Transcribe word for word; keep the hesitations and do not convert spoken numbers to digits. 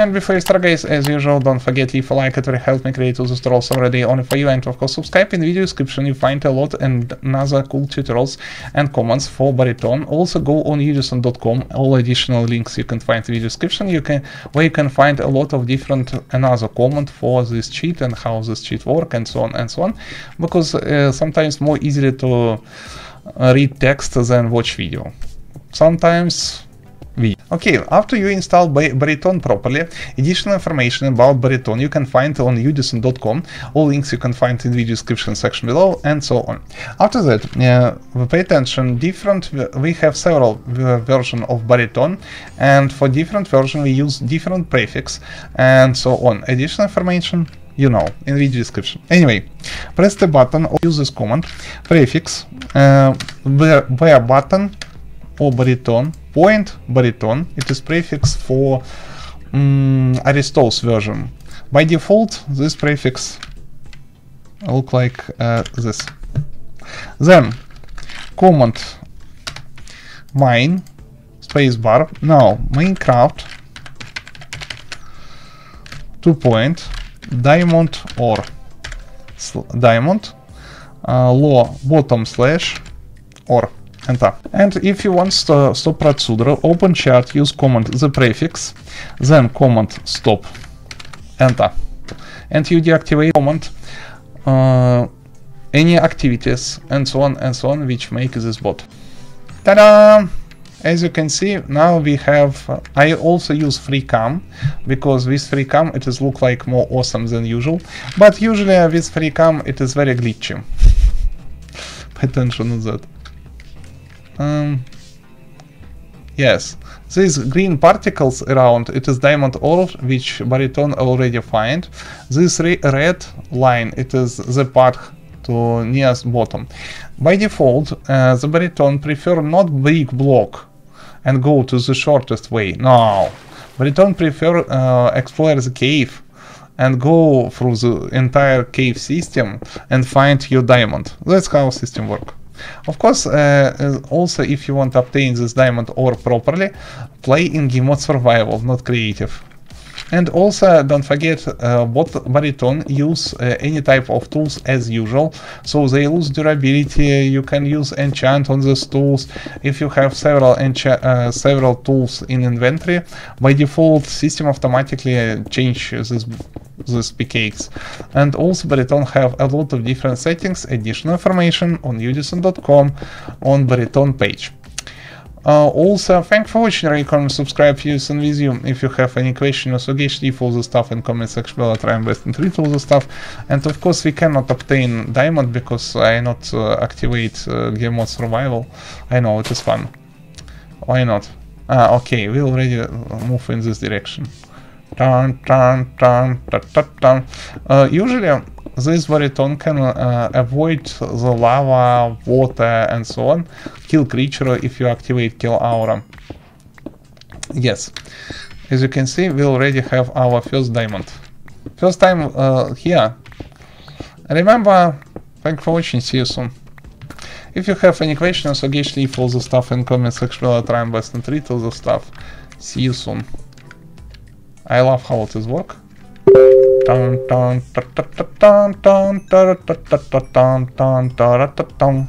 And before you stargaze, as usual, don't forget leave a like, it will help me create all those tutorials already only for you, and of course subscribe. In the video description you find a lot and another cool tutorials and comments for Baritone. Also go on udisen dot com, all additional links you can find in the description, you can where you can find a lot of different another comment for this cheat and how this cheat work and so on and so on, because uh, sometimes more easier to read text than watch video. Sometimes we. Okay, after you install Baritone properly, additional information about Baritone you can find on udisen dot com, all links you can find in the video description section below and so on. After that, uh, pay attention, different, we have several uh, versions of Baritone, and for different version we use different prefix and so on. Additional information, you know, in the video description. Anyway, press the button or use this command, prefix, uh, bar button or Baritone, point Baritone, it is prefix for um, Aristois version. By default, this prefix look like uh, this. Then, command mine, spacebar, now Minecraft, two point, diamond or diamond, uh, low bottom slash or. Enter. And if you want to stop procedure, open chart, use command the prefix, then command stop, enter. And you deactivate command uh, any activities and so on and so on which make this bot. Ta-da! As you can see, now we have, uh, I also use FreeCam, because with FreeCam it is look like more awesome than usual, but usually with FreeCam it is very glitchy. Pay attention to that. Um, yes, these green particles around, it is diamond ore, which Baritone already find. This re red line, it is the path to nearest bottom. By default, uh, the Baritone prefer not big block and go to the shortest way. No, Baritone prefer uh, explore the cave and go through the entire cave system and find your diamond. That's how system works. Of course, uh, also if you want to obtain this diamond ore properly, play in game mode survival, not creative. And also don't forget, uh, bot Baritone use uh, any type of tools as usual, so they lose durability. You can use enchant on these tools. If you have several uh, several tools in inventory, by default system automatically changes this this P K X. And also Baritone have a lot of different settings. Additional information on udisen dot com on Baritone page. Uh, also, thanks for watching. Recommend subscribe, use and with you. If you have any question or suggestion, leave all the stuff in comment section below. Try and best and treat all the stuff. And of course, we cannot obtain diamond because I not uh, activate uh, game mode survival. I know it is fun. Why not? Ah, okay, we already move in this direction. Dun, dun, dun, dun, dun, dun. Uh, usually, this Baritone can uh, avoid the lava, water and so on, kill creature if you activate kill aura. Yes, as you can see, we already have our first diamond. First time uh, here. Remember, thanks for watching, see you soon. If you have any questions, suggestions, leave all the stuff in comment section below. Try and best and treat all the stuff. See you soon. I love how it is work. Dun dun dun dun dun dun dun dun dun dun dun dun dun dun.